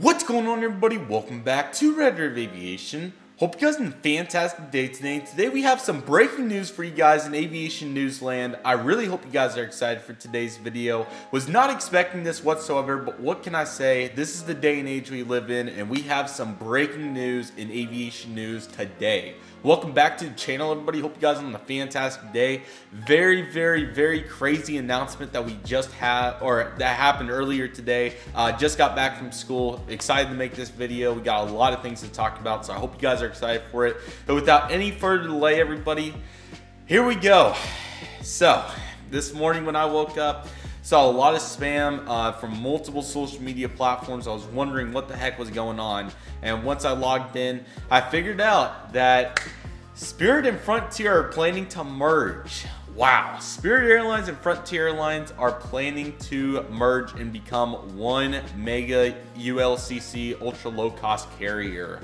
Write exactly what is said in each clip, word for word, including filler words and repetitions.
What's going on, everybody? Welcome back to Red River Aviation. Hope you guys had a fantastic day today. Today we have some breaking news for you guys in aviation newsland. I really hope you guys are excited for today's video. Was not expecting this whatsoever, but what can I say? This is the day and age we live in, and we have some breaking news in aviation news today. Welcome back to the channel, everybody. Hope you guys are on a fantastic day. Very, very, very crazy announcement that we just had, or that happened earlier today. Uh, just got back from school. Excited to make this video. We got a lot of things to talk about, so I hope you guys are excited for it. But without any further delay, everybody, here we go. So, this morning when I woke up, saw a lot of spam uh, from multiple social media platforms. I was wondering what the heck was going on. And once I logged in, I figured out that Spirit and Frontier are planning to merge. Wow, Spirit Airlines and Frontier Airlines are planning to merge and become one mega U L C C ultra low cost carrier.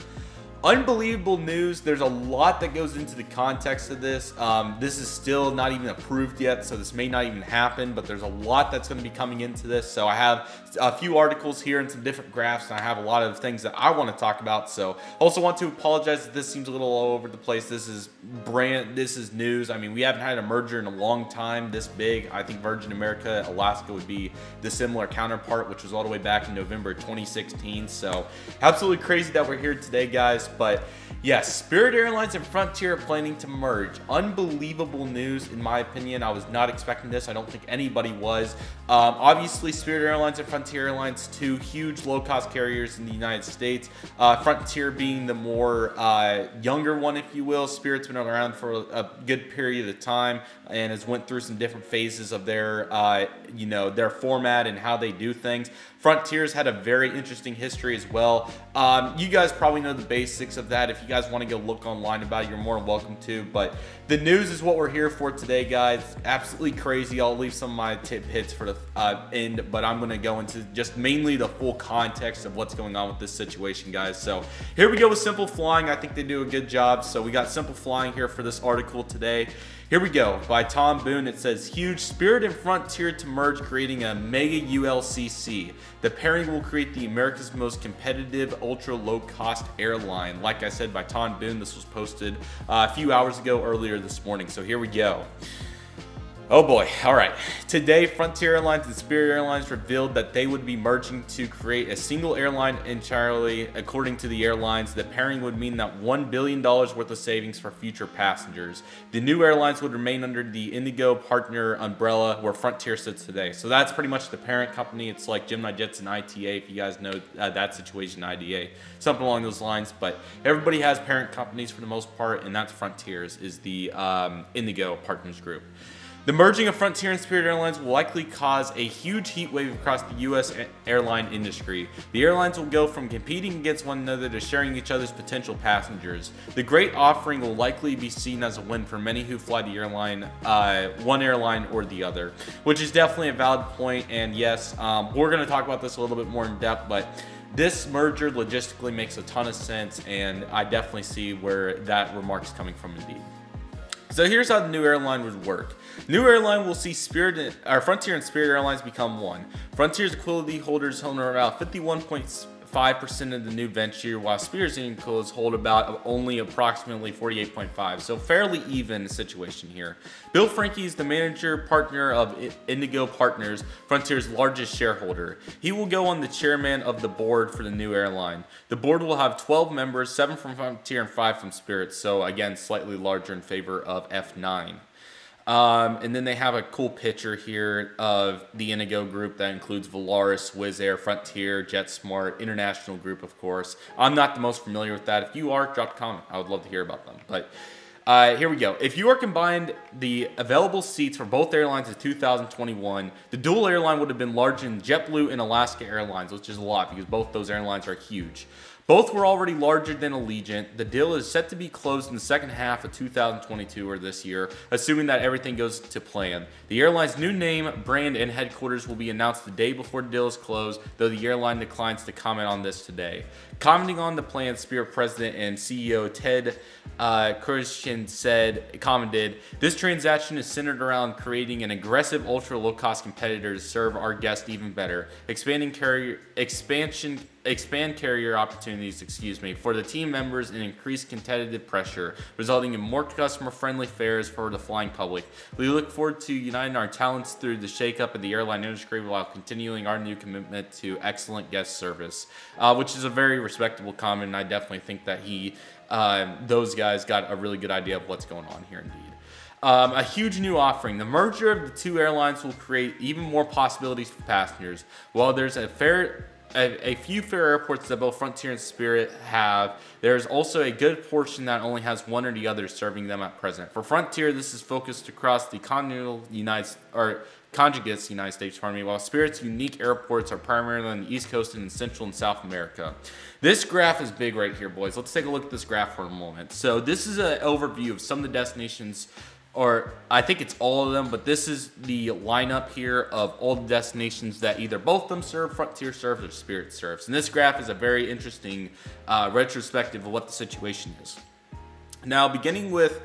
Unbelievable news. There's a lot that goes into the context of this. Um, this is still not even approved yet, so this may not even happen, but there's a lot that's going to be coming into this. So I have a few articles here and some different graphs, and I have a lot of things that I want to talk about. So also want to apologize if this seems a little all over the place. This is brand, this is news. I mean, we haven't had a merger in a long time this big. I think Virgin America, Alaska would be the similar counterpart, which was all the way back in November twenty sixteen. So absolutely crazy that we're here today, guys. But yes, Spirit Airlines and Frontier are planning to merge. Unbelievable news, in my opinion. I was not expecting this. I don't think anybody was. Um, obviously, Spirit Airlines and Frontier Airlines, two huge low-cost carriers in the United States. Uh, Frontier being the more uh, younger one, if you will. Spirit's been around for a good period of time and has went through some different phases of their, uh, you know, their format and how they do things. Frontier's had a very interesting history as well. Um, you guys probably know the basics of that. If you guys want to go look online about it, you're more than welcome to. But the news is what we're here for today, guys. Absolutely crazy. I'll leave some of my tip hits for the uh, end, but I'm going to go into just mainly the full context of what's going on with this situation, guys. So here we go with Simple Flying. I think they do a good job. So we got Simple Flying here for this article today. Here we go, by Tom Boone. It says, huge, Spirit and Frontier to merge, creating a mega U L C C. The pairing will create the America's most competitive ultra low cost airline. Like I said, by Tom Boone, this was posted uh, a few hours ago earlier this morning. So here we go. Oh boy, all right. Today, Frontier Airlines and Spirit Airlines revealed that they would be merging to create a single airline entirely. According to the airlines, the pairing would mean that one billion dollars worth of savings for future passengers. The new airlines would remain under the Indigo Partner umbrella, where Frontier sits today. So that's pretty much the parent company. It's like Gemini Jets and I T A, if you guys know uh, that situation, I D A, something along those lines. But everybody has parent companies for the most part, and that's Frontier's, is the um, Indigo Partners group. The merging of Frontier and Spirit Airlines will likely cause a huge heat wave across the U S airline industry. The airlines will go from competing against one another to sharing each other's potential passengers. The great offering will likely be seen as a win for many who fly the airline, uh, one airline or the other, which is definitely a valid point. And yes, um, we're going to talk about this a little bit more in depth, but this merger logistically makes a ton of sense, and I definitely see where that remark's coming from indeed. So here's how the new airline would work. New airline will see Spirit, or Frontier and Spirit Airlines become one. Frontier's equality holders own around fifty-one point five percent of the new venture, while Spirit's equals hold about only approximately forty-eight point five percent. So fairly even situation here. Bill Franke is the manager partner of Indigo Partners, Frontier's largest shareholder. He will go on the chairman of the board for the new airline. The board will have twelve members, seven from Frontier and five from Spirit. So again, slightly larger in favor of F nine. Um, and then they have a cool picture here of the Indigo group that includes Volaris, Wizz Air, Frontier, JetSmart, International Group, of course. I'm not the most familiar with that. If you are, drop a comment. I would love to hear about them. But uh, here we go. If you are combined the available seats for both airlines in two thousand twenty-one, the dual airline would have been larger than JetBlue and Alaska Airlines, which is a lot because both those airlines are huge. Both were already larger than Allegiant. The deal is set to be closed in the second half of two thousand twenty-two or this year, assuming that everything goes to plan. The airline's new name, brand, and headquarters will be announced the day before the deal is closed, though the airline declines to comment on this today. Commenting on the plan, Spirit President and C E O Ted uh, Christian said, commented, "This transaction is centered around creating an aggressive ultra-low-cost competitor to serve our guests even better. Expanding carrier expansion expand carrier opportunities, excuse me, for the team members and increase competitive pressure, resulting in more customer-friendly fares for the flying public. We look forward to uniting our talents through the shakeup of the airline industry while continuing our new commitment to excellent guest service, uh, which is a very respectable comment. And I definitely think that he, uh, those guys got a really good idea of what's going on here indeed. Um, a huge new offering. The merger of the two airlines will create even more possibilities for passengers. While there's a fair, a, a few fair airports that both Frontier and Spirit have, there's also a good portion that only has one or the other serving them at present. For Frontier, this is focused across the continental United or conjugates United States, pardon me, while Spirit's unique airports are primarily on the East Coast and in Central and South America. This graph is big right here, boys. Let's take a look at this graph for a moment. So this is an overview of some of the destinations, or I think it's all of them, but this is the lineup here of all the destinations that either both of them serve, Frontier serves or Spirit serves. And this graph is a very interesting uh, retrospective of what the situation is. Now, beginning with,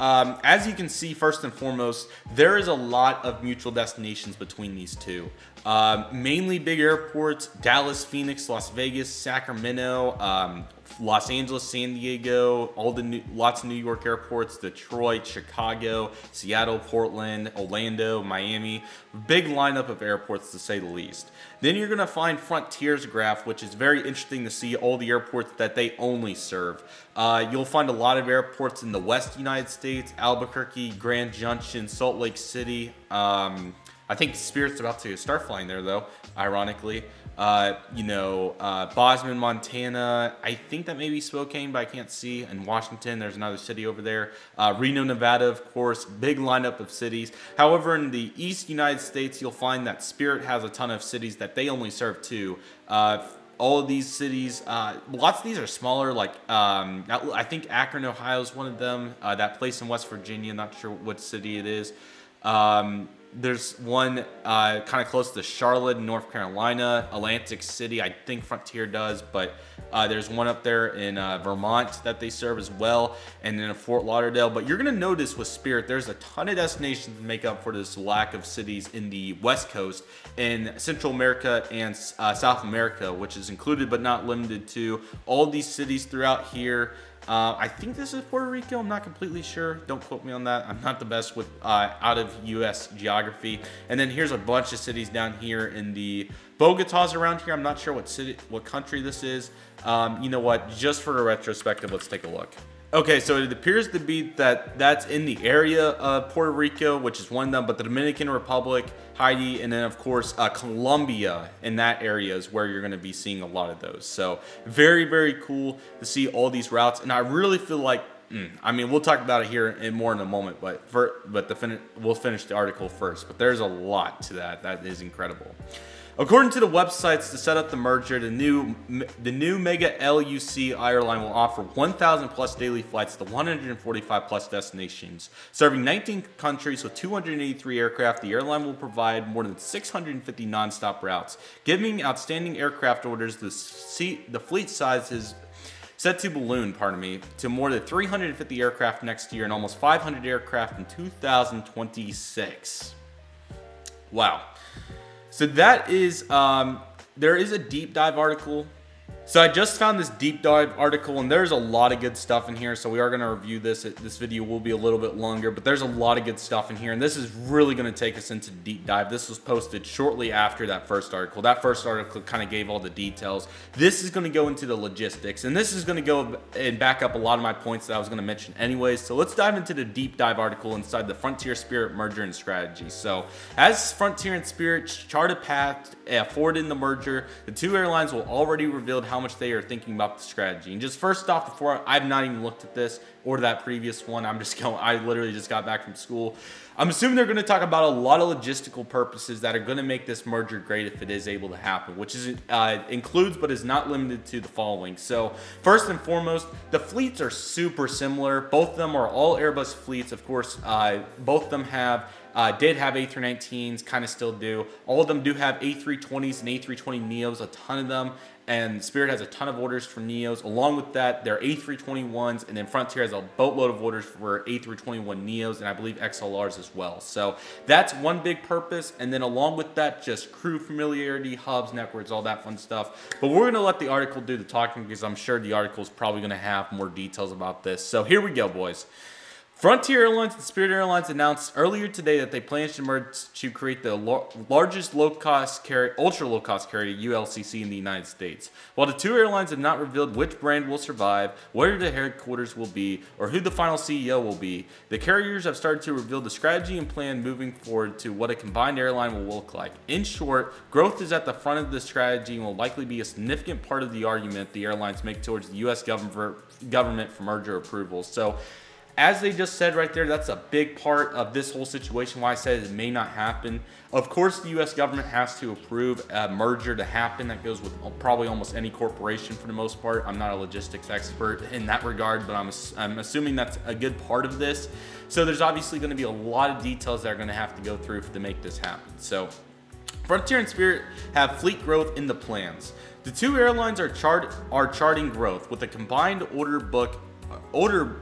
um, as you can see, first and foremost, there is a lot of mutual destinations between these two. Um, mainly big airports, Dallas, Phoenix, Las Vegas, Sacramento, um, Los Angeles, San Diego, all the new, lots of New York airports, Detroit, Chicago, Seattle, Portland, Orlando, Miami, big lineup of airports to say the least. Then you're gonna find Frontier's graph, which is very interesting to see all the airports that they only serve. Uh, you'll find a lot of airports in the West United States, Albuquerque, Grand Junction, Salt Lake City. Um, I think Spirit's about to start flying there though, ironically. Uh, you know, uh, Bozeman, Montana, I think that may be Spokane, but I can't see. And Washington, there's another city over there. Uh, Reno, Nevada, of course, big lineup of cities. However, in the East United States, you'll find that Spirit has a ton of cities that they only serve to. Uh, all of these cities, uh, lots of these are smaller, like um, I think Akron, Ohio is one of them. Uh, that place in West Virginia, not sure what city it is. Um, There's one uh, kind of close to Charlotte, North Carolina, Atlantic City. I think Frontier does, but uh, there's one up there in uh, Vermont that they serve as well, and then in Fort Lauderdale. But you're gonna notice with Spirit, there's a ton of destinations to make up for this lack of cities in the West Coast, in Central America and uh, South America, which is included but not limited to all these cities throughout here. Uh, I think this is Puerto Rico. I'm not completely sure. Don't quote me on that. I'm not the best with uh, out of U S geography. And then here's a bunch of cities down here in the Bogota's around here. I'm not sure what city, what country this is. Um, you know what? Just for a retrospective, let's take a look. Okay, so it appears to be that that's in the area of Puerto Rico, which is one of them, but the Dominican Republic, Haiti, and then of course, uh, Colombia in that area is where you're gonna be seeing a lot of those. So very, very cool to see all these routes. And I really feel like, mm, I mean, we'll talk about it here in more in a moment, but for, but the fin we'll finish the article first, but there's a lot to that. That is incredible. According to the websites to set up the merger, the new the new mega L U C airline will offer one thousand plus daily flights to one hundred forty-five plus destinations, serving nineteen countries with two hundred eighty-three aircraft. The airline will provide more than six hundred fifty nonstop routes, giving outstanding aircraft orders. The seat, the fleet size is set to balloon, pardon me, to more than three hundred fifty aircraft next year and almost five hundred aircraft in two thousand twenty-six. Wow. So that is, um, there is a deep dive article. So I just found this deep dive article and there's a lot of good stuff in here. So we are gonna review this. This video will be a little bit longer, but there's a lot of good stuff in here. And this is really gonna take us into deep dive. This was posted shortly after that first article. That first article kind of gave all the details. This is gonna go into the logistics and this is gonna go and back up a lot of my points that I was gonna mention anyways. So let's dive into the deep dive article inside the Frontier Spirit merger and strategy. So as Frontier and Spirit chart a path forward in the merger, the two airlines will already reveal how much they are thinking about the strategy. And just first off, before I've not even looked at this or that previous one, I'm just going, I literally just got back from school. I'm assuming they're going to talk about a lot of logistical purposes that are going to make this merger great if it is able to happen, which is uh, includes but is not limited to the following. So first and foremost, the fleets are super similar. Both of them are all Airbus fleets. Of course, uh, both of them have Uh, did have A three nineteens, kind of still do. All of them do have A three twenties and A three twenty neos, a ton of them. And Spirit has a ton of orders for Neos. Along with that, there are A three twenty-ones, and then Frontier has a boatload of orders for A three twenty-one Neos, and I believe X L Rs as well. So that's one big purpose. And then along with that, just crew familiarity, hubs, networks, all that fun stuff. But we're going to let the article do the talking because I'm sure the article is probably going to have more details about this. So here we go, boys. Frontier Airlines and Spirit Airlines announced earlier today that they plan to merge to create the largest low-cost carrier, ultra-low-cost carrier, U L C C, in the United States. While the two airlines have not revealed which brand will survive, where the headquarters will be, or who the final C E O will be, the carriers have started to reveal the strategy and plan moving forward to what a combined airline will look like. In short, growth is at the front of the strategy and will likely be a significant part of the argument the airlines make towards the U S government for merger approval. So, as they just said right there, that's a big part of this whole situation, why I said it may not happen. Of course, the U S government has to approve a merger to happen. That goes with probably almost any corporation for the most part. I'm not a logistics expert in that regard, but I'm, I'm assuming that's a good part of this. So there's obviously going to be a lot of details that are going to have to go through to make this happen. So Frontier and Spirit have fleet growth in the plans. The two airlines are, chart, are charting growth with a combined order book, order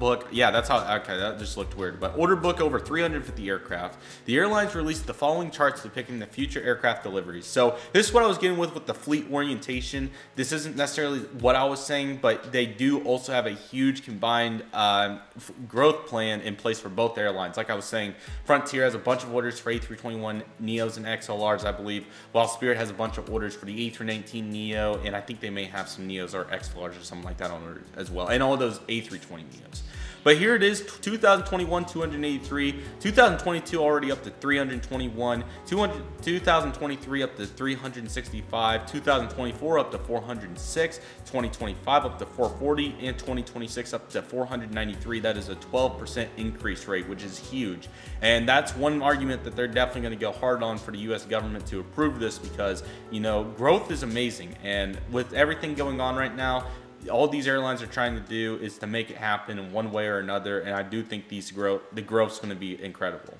book, yeah, that's how, okay, that just looked weird, but order book over three hundred fifty aircraft. The airlines released the following charts depicting the future aircraft deliveries. So this is what I was getting with with the fleet orientation. This isn't necessarily what I was saying, but they do also have a huge combined um, growth plan in place for both airlines. Like I was saying, Frontier has a bunch of orders for A three twenty-one Neos and X L Rs, I believe, while Spirit has a bunch of orders for the A three nineteen Neo, and I think they may have some Neos or X L Rs or something like that on order as well, and all those A three twenty Neos. But here it is, two thousand twenty-one, two hundred eighty-three, two thousand twenty-two already up to three hundred twenty-one, two thousand twenty-three up to three hundred sixty-five, two thousand twenty-four up to four hundred six, twenty twenty-five up to four hundred forty, and twenty twenty-six up to four hundred ninety-three. That is a twelve percent increase rate, which is huge. And that's one argument that they're definitely going to go hard on for the U S government to approve this because, you know, growth is amazing. And with everything going on right now, all these airlines are trying to do is to make it happen in one way or another, and I do think these growth, the growth is going to be incredible.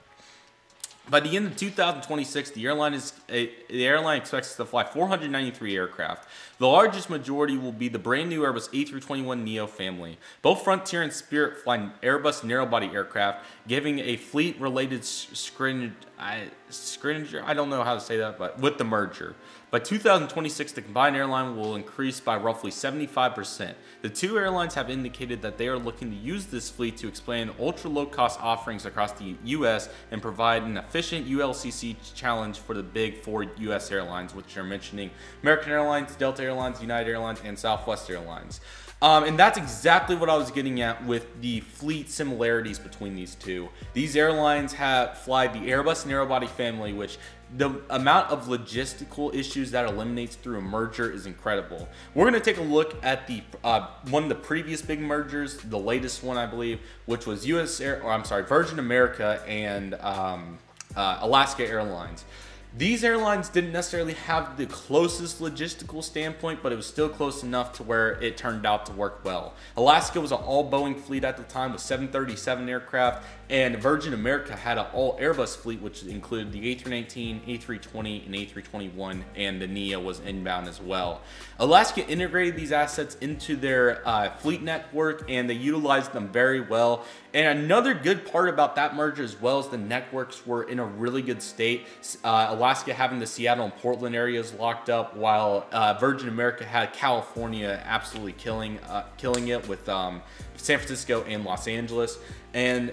By the end of two thousand twenty-six, the airline is the airline expects to fly four hundred ninety-three aircraft. The largest majority will be the brand new Airbus A three twenty-one Neo family. Both Frontier and Spirit fly Airbus narrowbody aircraft, giving a fleet-related screen. I, Scringer, I don't know how to say that, but with the merger. By two thousand twenty-six, the combined airline will increase by roughly seventy-five percent. The two airlines have indicated that they are looking to use this fleet to expand ultra-low-cost offerings across the U S and provide an efficient U L C C challenge for the big four U S airlines, which are mentioning American Airlines, Delta Airlines, United Airlines, and Southwest Airlines. Um, and that's exactly what I was getting at with the fleet similarities between these two. These airlines have fly the Airbus narrowbody family, which the amount of logistical issues that eliminates through a merger is incredible. We're going to take a look at the uh, one of the previous big mergers, the latest one I believe, which was U S Air, or I'm sorry, Virgin America and um, uh, Alaska Airlines. These airlines didn't necessarily have the closest logistical standpoint, but it was still close enough to where it turned out to work well. Alaska was an all-Boeing fleet at the time with seven thirty-seven aircraft, and Virgin America had an all-Airbus fleet, which included the A three nineteen, A three twenty, and A three twenty-one, and the Neo was inbound as well. Alaska integrated these assets into their uh, fleet network, and they utilized them very well. And another good part about that merger as well is the networks were in a really good state. Uh, Alaska having the Seattle and Portland areas locked up, while uh, Virgin America had California absolutely killing, uh, killing it with um, San Francisco and Los Angeles. And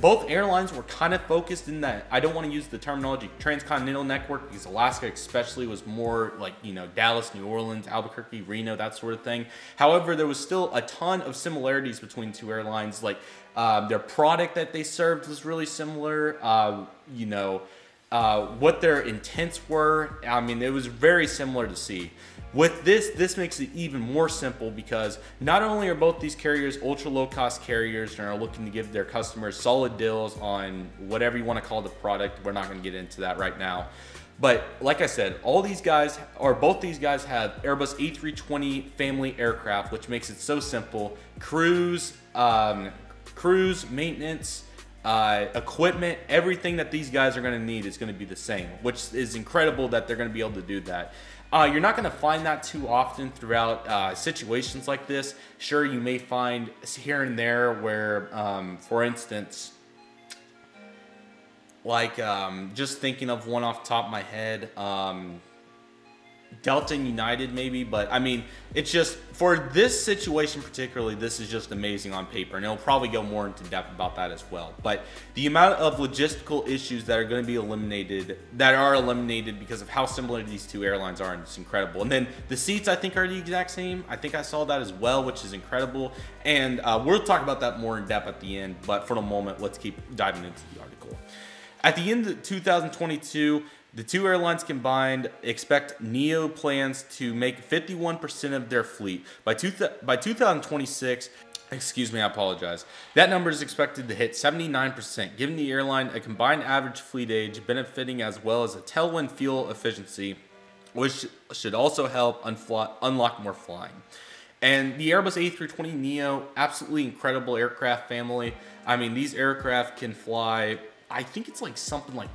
both airlines were kind of focused in that, I don't want to use the terminology transcontinental network because Alaska especially was more like, you know, Dallas, New Orleans, Albuquerque, Reno, that sort of thing. However, there was still a ton of similarities between two airlines. Like uh, their product that they served was really similar, uh, you know, uh, what their intents were. I mean, it was very similar to see. With this, this makes it even more simple because not only are both these carriers ultra low cost carriers and are looking to give their customers solid deals on whatever you want to call the product, we're not going to get into that right now. But like I said, all these guys, or both these guys, have Airbus A three twenty family aircraft, which makes it so simple. Crews, um, crews, maintenance, Uh, equipment, everything that these guys are going to need is going to be the same, which is incredible that they're going to be able to do that. Uh, you're not going to find that too often throughout uh, situations like this. Sure, you may find here and there where, um, for instance, like um, just thinking of one off the top of my head, um, Delta and United maybe, but I mean, it's just for this situation particularly, this is just amazing on paper, and it'll probably go more into depth about that as well. But the amount of logistical issues that are going to be eliminated, that are eliminated because of how similar these two airlines are, and it's incredible. And then the seats, I think, are the exact same. I think I saw that as well, which is incredible. And uh, we'll talk about that more in depth at the end, but for the moment, let's keep diving into the article. At the end of two thousand twenty-two, the two airlines combined expect NEO plans to make fifty-one percent of their fleet. By, two th by two thousand twenty-six, excuse me, I apologize, that number is expected to hit seventy-nine percent, giving the airline a combined average fleet age benefiting as well as a tailwind fuel efficiency, which should also help unlock more flying. And the Airbus A three twenty neo, absolutely incredible aircraft family. I mean, these aircraft can fly, I think it's like something like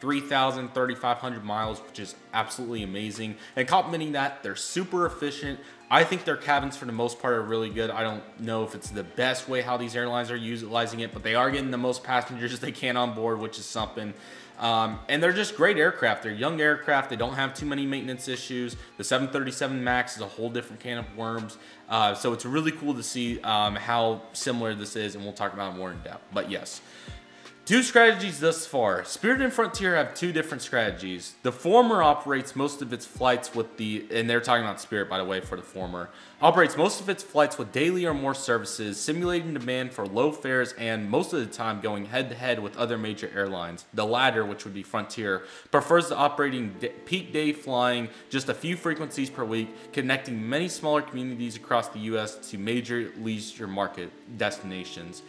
three thousand, thirty-five hundred miles, which is absolutely amazing. And complementing that, they're super efficient. I think their cabins for the most part are really good. I don't know if it's the best way how these airlines are utilizing it, but they are getting the most passengers they can on board, which is something. Um, and they're just great aircraft. They're young aircraft. They don't have too many maintenance issues. The seven thirty-seven MAX is a whole different can of worms. Uh, so it's really cool to see um, how similar this is, and we'll talk about it more in depth, but yes. Two strategies thus far. Spirit and Frontier have two different strategies. The former operates most of its flights with the, and they're talking about Spirit, by the way, for the former, operates most of its flights with daily or more services, simulating demand for low fares and most of the time going head to head with other major airlines. The latter, which would be Frontier, prefers to operating peak day flying just a few frequencies per week, connecting many smaller communities across the U S to major leisure market destinations.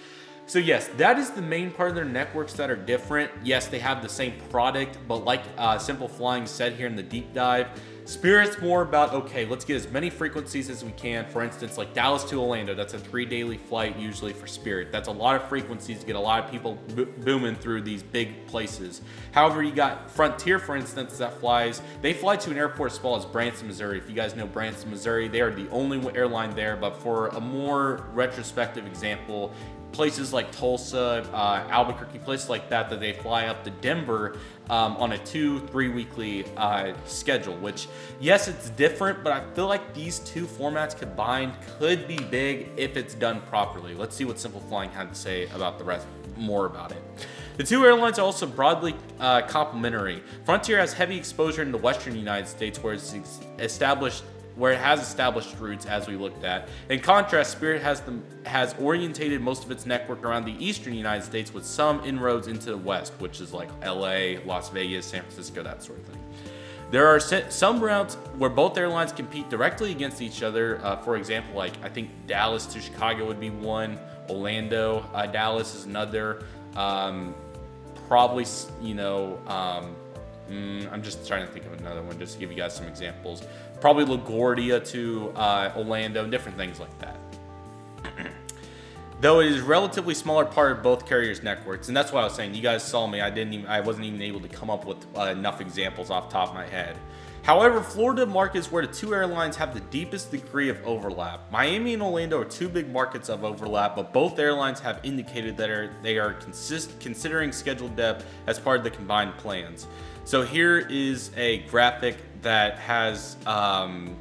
So yes, that is the main part of their networks that are different. Yes, they have the same product, but like uh, Simple Flying said here in the deep dive, Spirit's more about, okay, let's get as many frequencies as we can. For instance, like Dallas to Orlando, that's a three daily flight usually for Spirit. That's a lot of frequencies to get a lot of people bo booming through these big places. However, you got Frontier, for instance, that flies, they fly to an airport as small as Branson, Missouri. If you guys know Branson, Missouri, they are the only airline there, but for a more retrospective example, places like Tulsa, uh, Albuquerque, places like that, that they fly up to Denver um, on a two, three weekly uh, schedule, which yes, it's different, but I feel like these two formats combined could be big if it's done properly. Let's see what Simple Flying had to say about the rest, more about it. The two airlines are also broadly uh, complementary. Frontier has heavy exposure in the Western United States where it's established where it has established roots, as we looked at. In contrast, Spirit has the, has orientated most of its network around the eastern United States with some inroads into the west, which is like L A, Las Vegas, San Francisco, that sort of thing. There are some routes where both airlines compete directly against each other. Uh, for example, like I think Dallas to Chicago would be one, Orlando, uh, Dallas is another, um, probably, you know, um, Mm, I'm just trying to think of another one just to give you guys some examples. Probably LaGuardia to uh, Orlando, different things like that. Though it is a relatively smaller part of both carriers' networks, and that's what I was saying. You guys saw me; I didn't, even, I wasn't even able to come up with uh, enough examples off the top of my head. However, Florida markets where the two airlines have the deepest degree of overlap. Miami and Orlando are two big markets of overlap, but both airlines have indicated that are, they are consist, considering schedule depth as part of the combined plans. So here is a graphic that has um,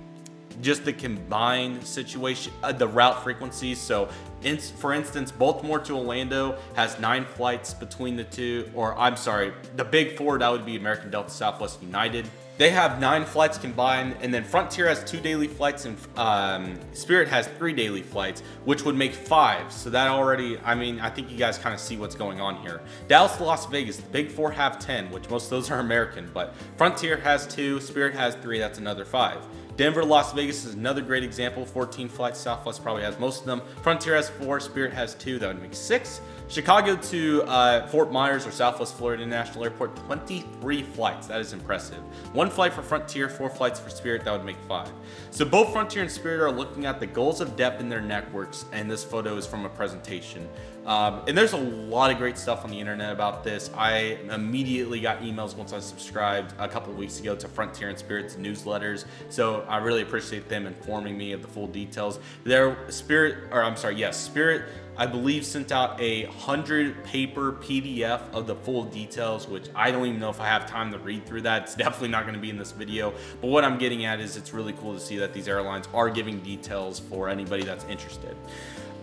just the combined situation, uh, the route frequencies. So in, for instance, Baltimore to Orlando has nine flights between the two, or I'm sorry, the big four, that would be American, Delta, Southwest, United. They have nine flights combined, and then Frontier has two daily flights, and um, Spirit has three daily flights, which would make five. So that already, I mean, I think you guys kind of see what's going on here. Dallas to Las Vegas, the big four have ten, which most of those are American, but Frontier has two, Spirit has three, that's another five. Denver, Las Vegas is another great example, fourteen flights. Southwest probably has most of them. Frontier has four, Spirit has two, that would make six. Chicago to uh, Fort Myers or Southwest Florida International Airport, twenty-three flights, that is impressive. One flight for Frontier, four flights for Spirit, that would make five. So both Frontier and Spirit are looking at the goals of depth in their networks, and this photo is from a presentation. Um, and there's a lot of great stuff on the internet about this. I immediately got emails once I subscribed a couple of weeks ago to Frontier and Spirit's newsletters. So I really appreciate them informing me of the full details. Their Spirit, or I'm sorry, yes, Spirit, I believe sent out a hundred paper P D F of the full details, which I don't even know if I have time to read through that. It's definitely not gonna be in this video. But what I'm getting at is it's really cool to see that these airlines are giving details for anybody that's interested.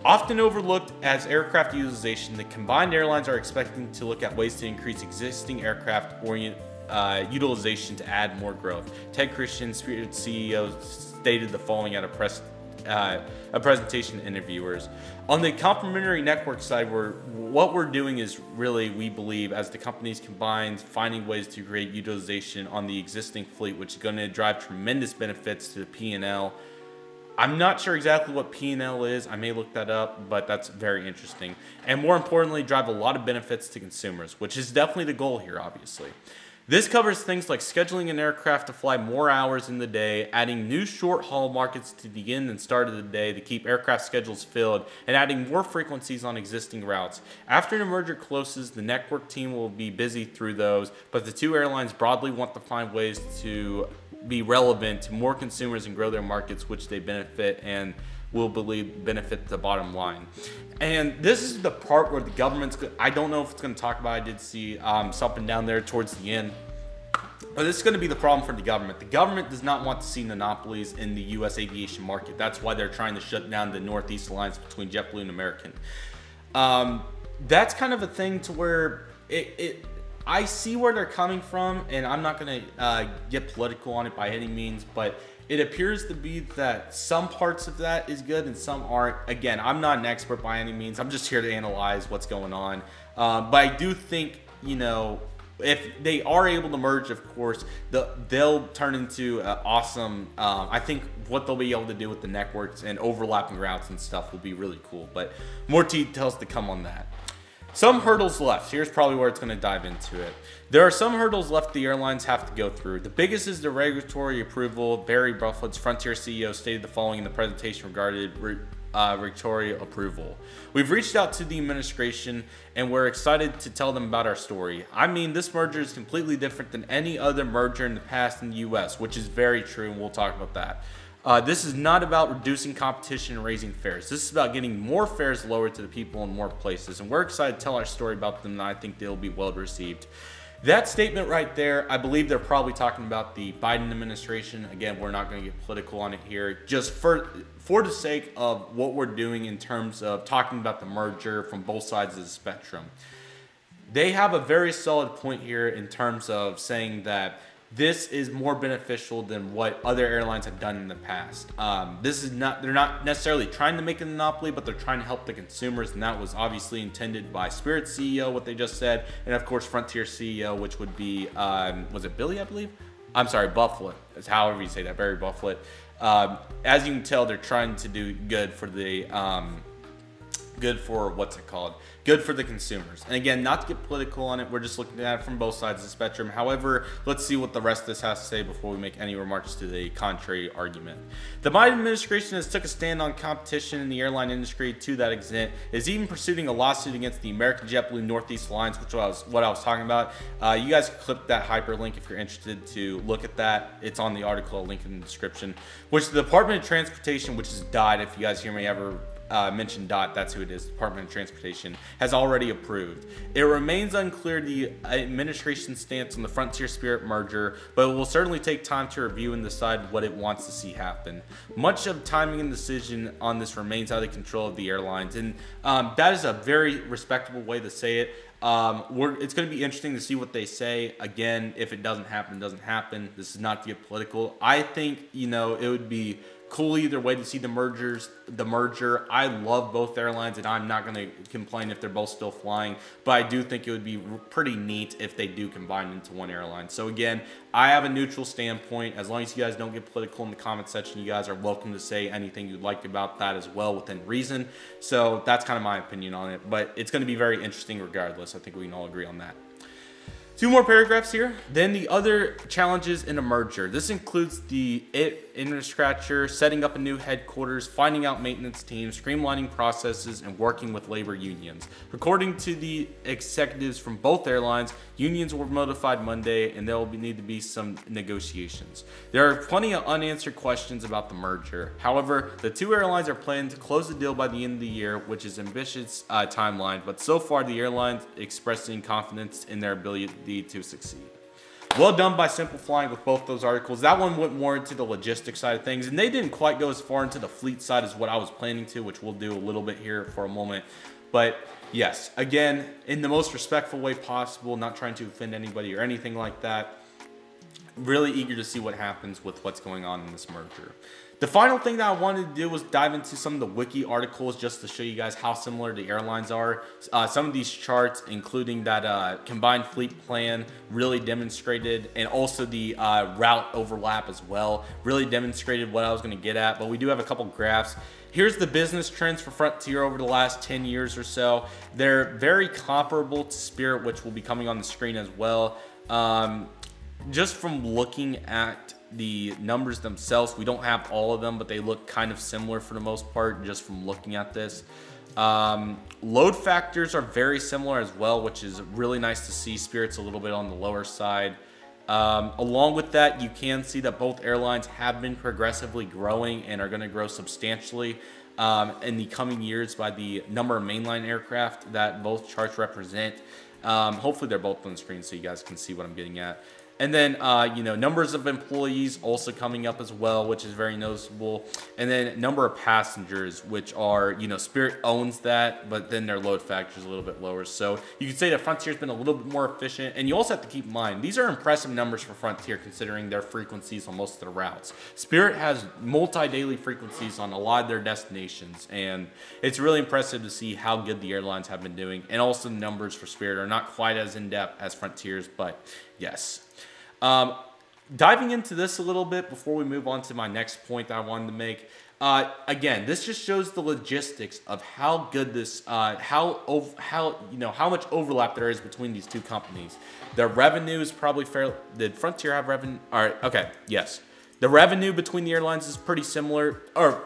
Often overlooked as aircraft utilization, the combined airlines are expecting to look at ways to increase existing aircraft orient, uh, utilization to add more growth. Ted Christian, Spirit C E O, stated the following at a press Uh, a presentation to interviewers. On the complementary network side, we're, what we're doing is really, we believe, as the companies combine, finding ways to create utilization on the existing fleet, which is going to drive tremendous benefits to the P and L. I'm not sure exactly what P and L is. I may look that up, but that's very interesting. And more importantly, drive a lot of benefits to consumers, which is definitely the goal here, obviously. This covers things like scheduling an aircraft to fly more hours in the day, adding new short-haul markets to the end and start of the day to keep aircraft schedules filled, and adding more frequencies on existing routes. After the merger closes, the network team will be busy through those, but the two airlines broadly want to find ways to be relevant to more consumers and grow their markets, which they benefit and will believe benefit the bottom line. And this is the part where the government's, I don't know if it's gonna talk about, I did see um, something down there towards the end. But this is gonna be the problem for the government. The government does not want to see monopolies in the U S aviation market. That's why they're trying to shut down the Northeast Alliance between JetBlue and American. Um, that's kind of a thing to where it, it I see where they're coming from, and I'm not gonna uh, get political on it by any means, but it appears to be that some parts of that is good and some aren't. Again, I'm not an expert by any means. I'm just here to analyze what's going on. Uh, but I do think, you know, if they are able to merge, of course, the, they'll turn into uh, awesome. Um, I think what they'll be able to do with the networks and overlapping routes and stuff will be really cool. But more details to come on that. Some hurdles left. Here's probably where it's going to dive into it. There are some hurdles left the airlines have to go through. The biggest is the regulatory approval. Barry Bufflett's Frontier C E O stated the following in the presentation regarding uh, regulatory approval. We've reached out to the administration and we're excited to tell them about our story. I mean, this merger is completely different than any other merger in the past in the U S, which is very true, and we'll talk about that. Uh, this is not about reducing competition and raising fares. This is about getting more fares lowered to the people in more places. And we're excited to tell our story about them, and I think they'll be well received. That statement right there, I believe they're probably talking about the Biden administration. Again, we're not going to get political on it here. Just for, for the sake of what we're doing in terms of talking about the merger from both sides of the spectrum. They have a very solid point here in terms of saying that this is more beneficial than what other airlines have done in the past. Um, this is not, they're not necessarily trying to make a monopoly, but they're trying to help the consumers. And that was obviously intended by Spirit C E O, what they just said. And of course, Frontier C E O, which would be, um, was it Billy, I believe? I'm sorry, Bufflett, it's however you say that, Barry Bufflett. Um, as you can tell, they're trying to do good for the, um, good for what's it called? Good for the consumers. And again, not to get political on it, we're just looking at it from both sides of the spectrum. However, let's see what the rest of this has to say before we make any remarks to the contrary argument. The Biden administration has took a stand on competition in the airline industry to that extent, is even pursuing a lawsuit against the American JetBlue Northeast Alliance, which was what I was talking about. Uh, you guys clip that hyperlink if you're interested to look at that. It's on the article, I'll link in the description, which the Department of Transportation, which is D O T, if you guys hear me ever Uh, mentioned D O T, that's who it is, Department of Transportation, has already approved. It remains unclear the administration's stance on the Frontier Spirit merger, but it will certainly take time to review and decide what it wants to see happen. Much of timing and decision on this remains out of control of the airlines, and um, that is a very respectable way to say it. Um, we're, it's going to be interesting to see what they say. Again, if it doesn't happen, it doesn't happen. This is not to get political. I think, you know, it would be cool either way to see the mergers, the merger. I love both airlines, and I'm not going to complain if they're both still flying, but I do think it would be pretty neat if they do combine into one airline. So again, I have a neutral standpoint. As long as you guys don't get political in the comment section, you guys are welcome to say anything you'd like about that as well within reason. So that's kind of my opinion on it, but it's going to be very interesting regardless. I think we can all agree on that. Two more paragraphs here. Then the other challenges in a merger. This includes the inner scratcher, setting up a new headquarters, finding out maintenance teams, streamlining processes, and working with labor unions. According to the executives from both airlines, unions were notified Monday, and there will need to be some negotiations. There are plenty of unanswered questions about the merger. However, the two airlines are planning to close the deal by the end of the year, which is an ambitious uh, timeline, but so far the airlines expressing confidence in their ability to succeed. Well done by Simple Flying with both those articles. That one went more into the logistics side of things, and they didn't quite go as far into the fleet side as what I was planning to, which we'll do a little bit here for a moment. But yes, again, in the most respectful way possible, not trying to offend anybody or anything like that. Really eager to see what happens with what's going on in this merger. The final thing that I wanted to do was dive into some of the wiki articles just to show you guys how similar the airlines are. Uh, some of these charts, including that uh, combined fleet plan, really demonstrated, and also the uh, route overlap as well, really demonstrated what I was going to get at. But we do have a couple graphs. Here's the business trends for Frontier over the last ten years or so. They're very comparable to Spirit, which will be coming on the screen as well. Um, just from looking at the numbers themselves, we don't have all of them, but they look kind of similar for the most part just from looking at this. Um, load factors are very similar as well, which is really nice to see. Spirit's a little bit on the lower side. Um, along with that, you can see that both airlines have been progressively growing and are going to grow substantially um, in the coming years by the number of mainline aircraft that both charts represent. Um, hopefully they're both on the screen so you guys can see what I'm getting at. And then, uh, you know, numbers of employees also coming up as well, which is very noticeable. And then number of passengers, which are, you know, Spirit owns that, but then their load factor is a little bit lower. So you could say that Frontier's been a little bit more efficient. And you also have to keep in mind, these are impressive numbers for Frontier considering their frequencies on most of their routes. Spirit has multi-daily frequencies on a lot of their destinations. And it's really impressive to see how good the airlines have been doing. And also the numbers for Spirit are not quite as in-depth as Frontier's, but yes. Um, diving into this a little bit before we move on to my next point that I wanted to make. Uh, again, this just shows the logistics of how good this, uh, how, how, you know, how much overlap there is between these two companies. Their revenue is probably fair. Did Frontier have revenue? All right. Okay. Yes. The revenue between the airlines is pretty similar, or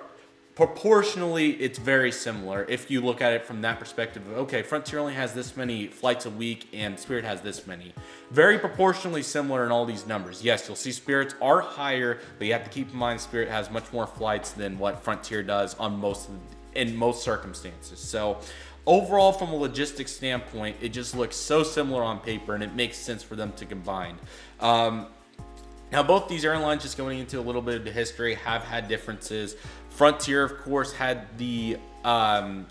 proportionally it's very similar if you look at it from that perspective. Okay, Frontier only has this many flights a week and Spirit has this many. Very proportionally similar in all these numbers. Yes, you'll see Spirits are higher, but you have to keep in mind Spirit has much more flights than what Frontier does on most of the, in most circumstances. So overall, from a logistics standpoint, it just looks so similar on paper and it makes sense for them to combine. Um, now both these airlines, just going into a little bit of the history, have had differences. Frontier, of course, had the, um,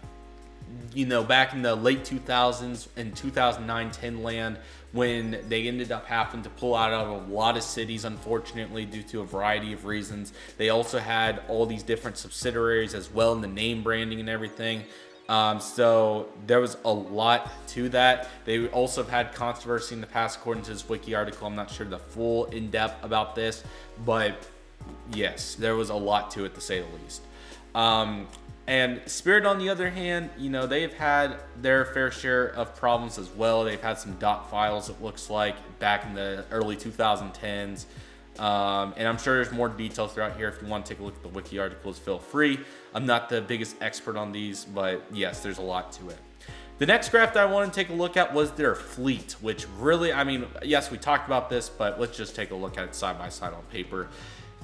you know, back in the late two thousands and two thousand nine, ten land, when they ended up having to pull out of a lot of cities, unfortunately, due to a variety of reasons. They also had all these different subsidiaries as well in the name branding and everything. Um, so there was a lot to that. They also have had controversy in the past, according to this wiki article. I'm not sure the full in-depth about this, but yes, there was a lot to it, to say the least. Um, and Spirit, on the other hand, you know, they've had their fair share of problems as well. They've had some dot files, it looks like, back in the early two thousand tens. Um, and I'm sure there's more details throughout here. If you want to take a look at the wiki articles, feel free. I'm not the biggest expert on these, but yes, there's a lot to it. The next graph that I wanted to take a look at was their fleet, which really, I mean, yes, we talked about this, but let's just take a look at it side by side on paper.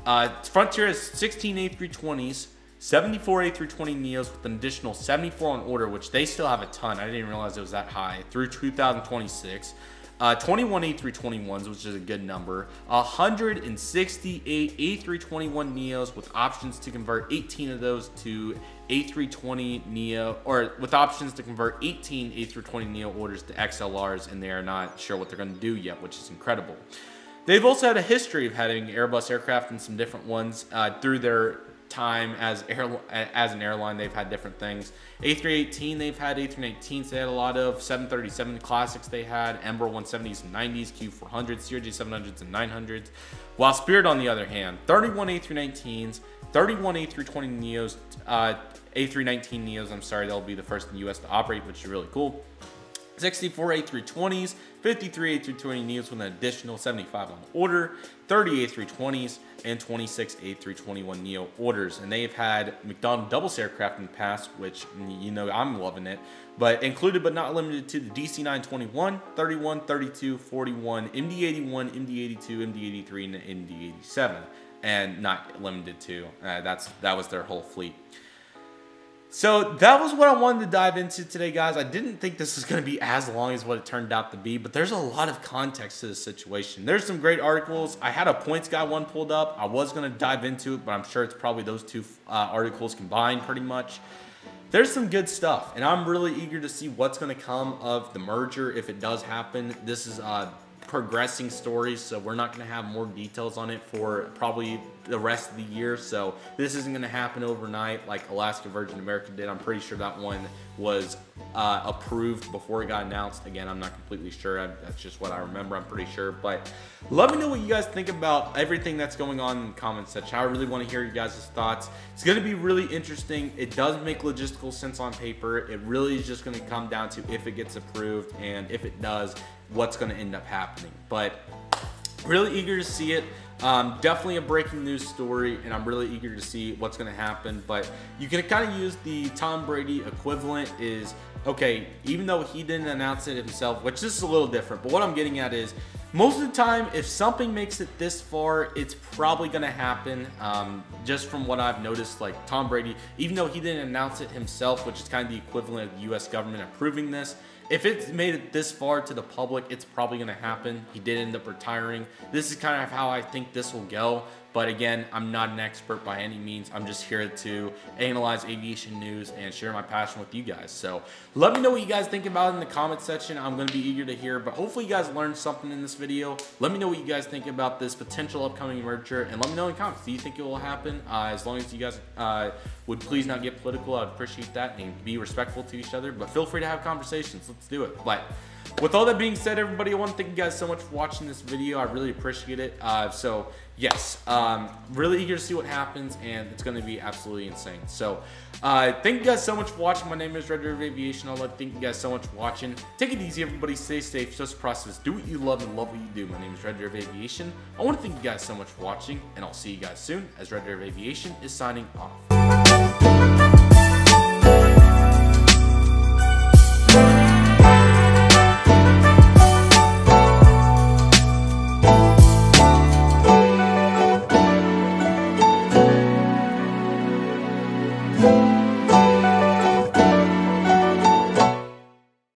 Uh, Frontier has sixteen A three twenties, seventy-four A three twenty neos with an additional seventy-four on order, which they still have a ton. I didn't realize it was that high, through two thousand twenty-six. Uh, twenty-one A three twenty-ones, which is a good number. one hundred sixty-eight A three twenty-one neos with options to convert eighteen of those to A three twenty neo, or with options to convert eighteen A three twenty neo orders to X L Rs, and they are not sure what they're going to do yet, which is incredible. They've also had a history of having Airbus aircraft and some different ones uh, through their time as air as an airline, they've had different things. A three eighteen they've had, A three eighteens they had a lot of, seven thirty-seven classics they had, Embraer one seventies and nineties, Q four hundreds, C R J seven hundreds and nine hundreds. While Spirit, on the other hand, thirty-one A three nineteens, thirty-one A three twenty neos, uh, A three nineteen neos, I'm sorry, they'll be the first in the U S to operate, which is really cool. sixty-four A three twenties, fifty-three A three twenty neos with an additional seventy-five on order, thirty A three twenties, and twenty-six A three twenty-one neo orders. And they've had McDonnell Douglas aircraft in the past, which, you know, I'm loving it, but included but not limited to the D C nine twenty-one, thirty-one, thirty-two, forty-one, M D eighty-one, M D eighty-two, M D eighty-three, and M D eighty-seven, and not limited to. Uh, that's that was their whole fleet. So that was what I wanted to dive into today, guys. I didn't think this was going to be as long as what it turned out to be, but there's a lot of context to this situation. There's some great articles. I had a points guy one pulled up. I was going to dive into it, but I'm sure it's probably those two uh, articles combined pretty much. There's some good stuff, and I'm really eager to see what's going to come of the merger if it does happen. This is a progressing story, so we're not going to have more details on it for probably the rest of the year. So this isn't going to happen overnight like Alaska Virgin America did. I'm pretty sure that one was uh, approved before it got announced. Again, I'm not completely sure. I, that's just what I remember. I'm pretty sure. But let me know what you guys think about everything that's going on in the comments section. I really want to hear you guys' thoughts. It's going to be really interesting. It does make logistical sense on paper. It really is just going to come down to if it gets approved, and if it does, what's going to end up happening. But really eager to see it. Um, definitely a breaking news story, and I'm really eager to see what's going to happen. But you can kind of use the Tom Brady equivalent is, okay, even though he didn't announce it himself, which this is a little different, but what I'm getting at is most of the time, if something makes it this far, it's probably going to happen. Um, just from what I've noticed, like Tom Brady, even though he didn't announce it himself, which is kind of the equivalent of the U S government approving this, if it's made it this far to the public, it's probably going to happen. He did end up retiring. This is kind of how I think this will go. But again, I'm not an expert by any means. I'm just here to analyze aviation news and share my passion with you guys. So let me know what you guys think about it in the comment section. I'm going to be eager to hear. But hopefully you guys learned something in this video. Let me know what you guys think about this potential upcoming merger. And let me know in the comments. Do you think it will happen? Uh, as long as you guys uh, would please not get political, I would appreciate that. And be respectful to each other. But feel free to have conversations. Let's do it. But with all that being said, everybody, I want to thank you guys so much for watching this video. I really appreciate it. Uh, so yes, um, really eager to see what happens, and it's going to be absolutely insane. So uh, thank you guys so much for watching. My name is Red River Aviation. I'd like to thank you guys so much for watching. Take it easy, everybody. Stay safe. Trust the process. Do what you love and love what you do. My name is Red River Aviation. I want to thank you guys so much for watching, and I'll see you guys soon as Red River Aviation is signing off. Thank you.